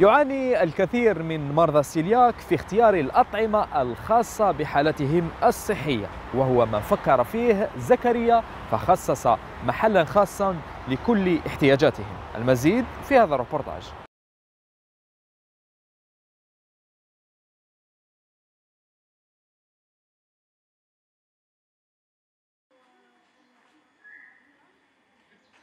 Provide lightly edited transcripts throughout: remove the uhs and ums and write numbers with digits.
يعاني الكثير من مرضى السيلياك في اختيار الأطعمة الخاصة بحالتهم الصحية، وهو ما فكر فيه زكريا، فخصص محلا خاصا لكل احتياجاتهم. المزيد في هذا الريبورتاج.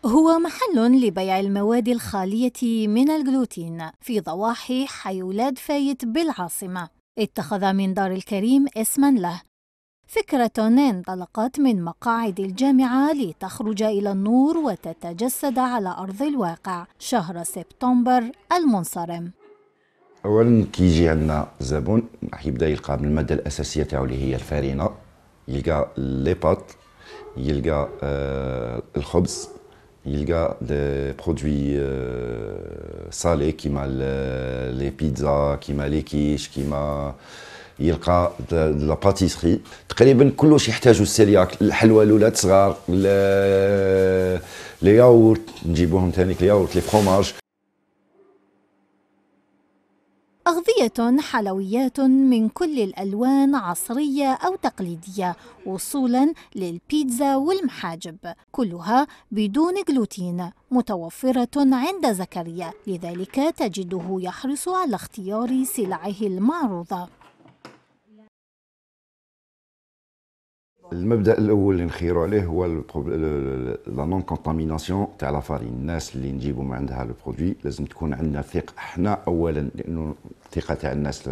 هو محل لبيع المواد الخالية من الجلوتين في ضواحي حي ولاد فايت بالعاصمة، اتخذ من دار الكريم اسما له. فكرة انطلقت من مقاعد الجامعة لتخرج إلى النور وتتجسد على أرض الواقع شهر سبتمبر المنصرم. أولا كيجي عندنا زبون راح يبدا يلقى من المادة الأساسية تاعو اللي هي الفارينة، يلقى ليباط، يلقى الخبز، يلقى دي برودوي سالي كيما لي بيتزا، كيما لي كيش، كيما يلقى لا باتيسري. تقريبا كلش يحتاجو السيلياك، الحلوى لولاد صغار، لي ياورت نجيبوهم ثاني، لي ياورت، لي فروماج، أغذية حلويات من كل الألوان عصرية أو تقليدية، وصولا للبيتزا والمحاجب، كلها بدون جلوتين، متوفرة عند زكريا، لذلك تجده يحرص على اختيار سلعه المعروضة. المبدأ الأول اللي نخيروا عليه هو لا نون كونتاميناسيون تاع لا فارين. الناس اللي نجيبوا من عندها لو برودوي لازم تكون عندنا ثقة حنا أولا، لأنه الثقة تاع الناس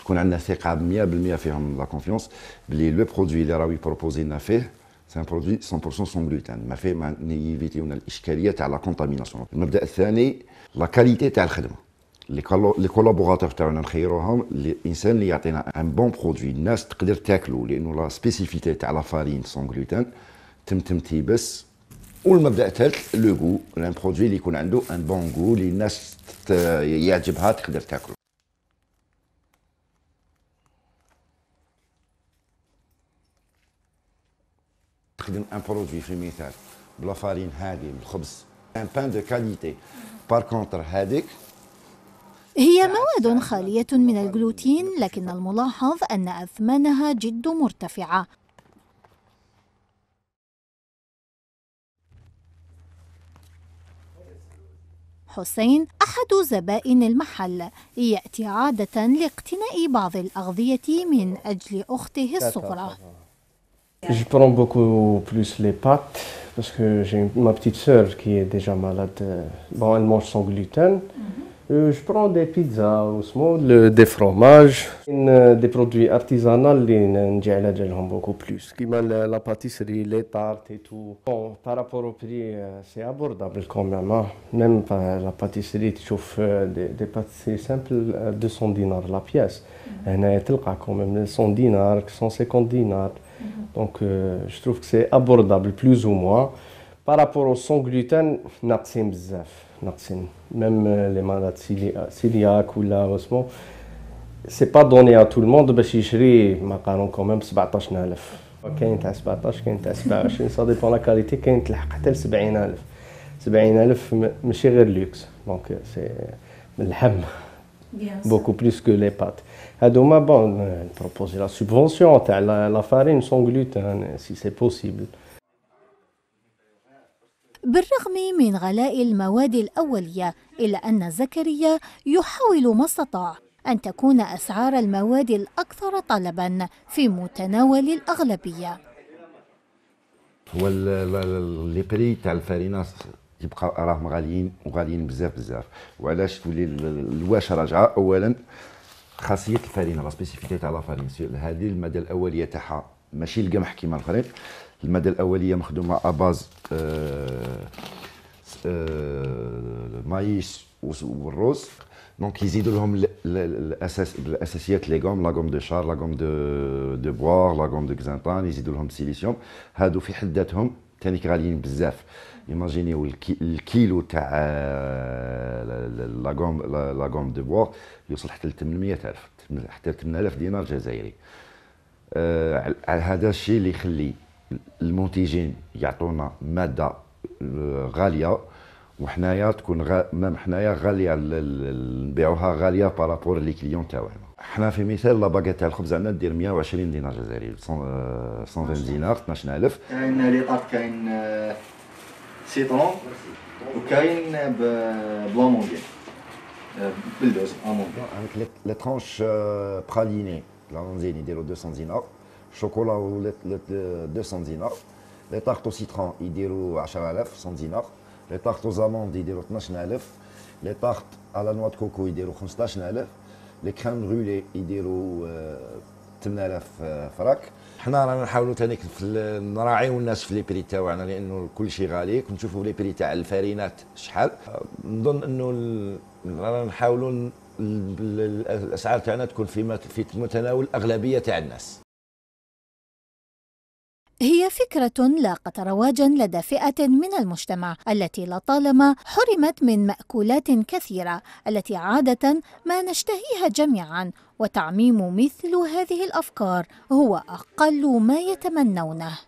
تكون عندنا ثقة 100% فيهم، لا كونفيونس بلي لو برودوي اللي راهو يبروبوزي لنا فيه سان برودوي 100% سون غلوتين، ما فيه ما نيفيتيونا الإشكالية تاع لا كونتاميناسيون. المبدأ الثاني لا كاليتي تاع الخدمة، لي كولابوراتور تاعنا نخيروهم، الانسان اللي يعطينا ان بون برودوي الناس تقدر تاكلو، لانه لا سبيسيفيتي تاع لا فارين سون غلوتين تم تيبس. والمبدا الثالث لو غو، ان برودوي اللي يكون عنده ان بون غو اللي الناس يعجبها تقدر تاكلو. تخدم ان برودوي في مثال بلا فارين هادي بالخبز، ان بان دو كاليتي. بار كونتر هاديك هي مواد خالية من الجلوتين، لكن الملاحظ أن أثمانها جد مرتفعة. حسين أحد زبائن المحل، يأتي عادة لاقتناء بعض الأغذية من أجل أخته الصغرى. Je prends beaucoup plus les pâtes parce que j'ai ma petite sœur qui est déjà malade. Bon, elle mange sans gluten. Je prends des pizzas ou small, des fromages, des produits artisanaux, j'aime beaucoup plus. Comme la pâtisserie, les tartes et tout. Bon, par rapport au prix, c'est abordable quand même. Même la pâtisserie, tu trouves des pâtisseries simples, 200 dinars la pièce. On a quand même 100 dinars, 150 dinars. Donc je trouve que c'est abordable plus ou moins. Par rapport au sans gluten, ناقصين بزاف، ناقصين. Même les malades cœliaques ou là, heureusement, c'est pas donné à tout le monde. باش يشري مقارون quand même 17000. كاين تاع 17، كاين تاع 27، ça dépend la qualité. كاين تلحق حتى ل 70000. 70000 ماشي غير لوكس، donc c'est اللحم. Beaucoup plus que les pâtes. هادوما bon proposer la subvention تاع la farine sans gluten si c'est possible. بالرغم من غلاء المواد الأولية، إلا أن زكريا يحاول ما استطاع أن تكون أسعار المواد الأكثر طلباً في متناول الأغلبية. هو لي بري تاع الفارينة يبقى راهم غاليين وغاليين بزاف بزاف، وعلاش تولي الواش راجعة. أولاً خاصية الفارينة، لا سبيسيفيتي تاع لا فارين، هذه المادة الأولية تاعها ماشي القمح كيما الخريف. المادة الأولية مخدومة أباز المايس والرز، دونك يزيدوا لهم الأساسيات، لي غوم، لا غوم دو شار، لا غوم دو بوار، لا غوم دو كزانطان، يزيدوا لهم السيليسيوم. هادو في حد ذاتهم تانيك غاليين بزاف. ايماجينيو الكيلو تاع لا غوم دو بوار يوصل حتى ل 800000 حتى 8000 دينار جزائري. هذا الشيء اللي يخلي المنتجين يعطونا مادة غالية وحنايا تكون حنايا غاليه نبيعوها غاليه بارابور لي كليون تاعنا. حنا في مثال لا باكيت تاع الخبز عندنا دير 120 دينار جزائري، 120 دينار 12000. كاين لي طارت، كاين سيترون، وكاين بلامونديل بالدوز امونديل. عندك لي ترونش براليني لامونديل يديروا 200 دينار، الشوكولا ولات 200 دينار، لي طارت سيترون يديروا 10000 100 دينار، لي طارت زاموند يديروا 12000، لي طارت على نوا كوكو يديروا 15000، لي كريم برولي يديروا 8000 فراك. حنا رانا نحاولوا ثاني نراعيو الناس في لي بري تاعنا لانه كل شيء غالي، كنشوفوا لي بري تاع الفارينات شحال. نظن انه رانا نحاولوا الاسعار تاعنا تكون في متناول الاغلبيه تاع الناس. هي فكرة لاقت رواجا لدى فئة من المجتمع التي لطالما حرمت من مأكولات كثيرة التي عادة ما نشتهيها جميعا، وتعميم مثل هذه الأفكار هو أقل ما يتمنونه.